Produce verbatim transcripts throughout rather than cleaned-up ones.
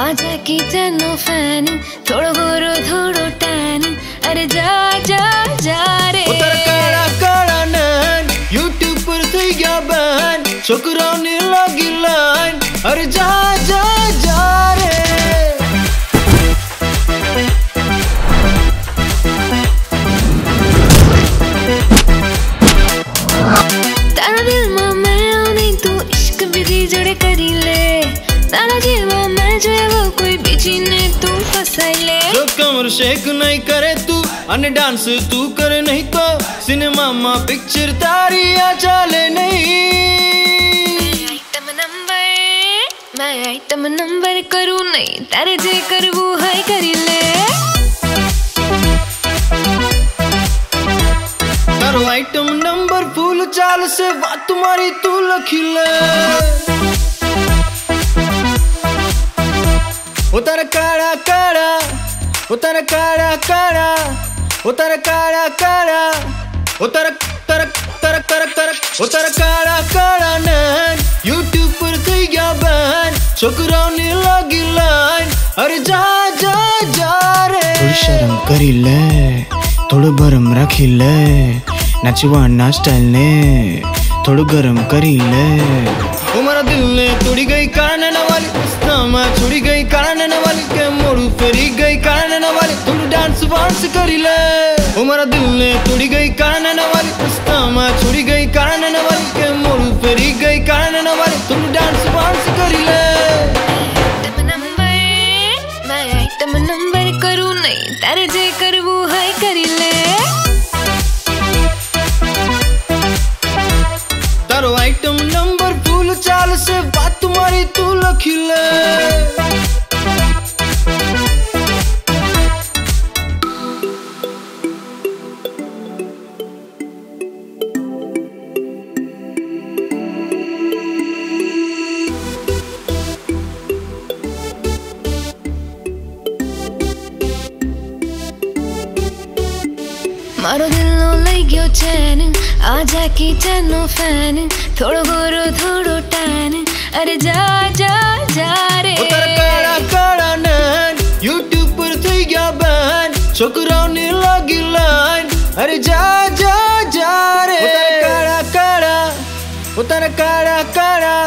आजा kitchen fan थोड़ो गोरो थोड़ो टैन अरे जा जा जा रे काला काला नैन यूट्यूब पर थी गया बैन छोकरा ने लगी लाइन अरे जा जा जा रे। तारा दिल मां मैं आने तू इश्क विधि जड़े करी ले तारा जीवा मैं जो वो कोई बीजी ने तू फसाई ले जो कमर शेक नहीं करे तू अन डांस तू करे नहीं तो सिनेमा मां पिक्चर तारी आ चले नहीं आइटम नंबर मैं आइटम नंबर करूं नहीं तारे जे करबू है करी ले तारो आइटम नंबर फूल चाल से बात तुम्हारी तू लखिले उतर काड़ा काड़ा उतर काड़ा काड़ा उतर काड़ा काड़ा उतर तरक तरक तरक तरक उतर काड़ा काड़ा नैन यूट्यूब पर थी गया बैन छोकरा ने लगी लाइन अरे जा जा जा रे। थोड़ी शर्म करी ले थोड़ो भरम रखी ले नचवा ना स्टाइल ने थोड़ो गरम करी ले हमारा दिल ने तोड़ी गई कान छुड़ी गई कारण वाली के मोड़ू फेरी गई कारण वाली तुम डांस वांस करी ले हमारा दिल ने तोड़ी गई कारण वाली उस्तामा छुड़ी गई कारण वाली के मोड़ू फेरी गई कारण वाली तुम डांस वांस करी ले। आइटम नंबर मैं आइटम नंबर करूं नहीं तारे जे करबू है करी ले तारो आइटम नंबर फूल चाल से बात तुम्हारी तू लखी ले। मारो दिलो लई गयो चैन आजा किचन फैन थोड़ो गोरो थोड़ो टैन अरे जा जा जा रे उतर काड़ा काड़ा नैन यूट्यूब पर थी गया बैन छोकरा ने लगी लाइन अरे जा जा जा रे उतर काड़ा काड़ा उतर काड़ा काड़ा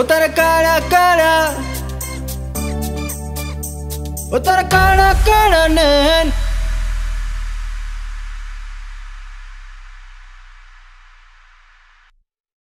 उतर काड़ा काड़ा उतर काड़ा काड़ा नैन।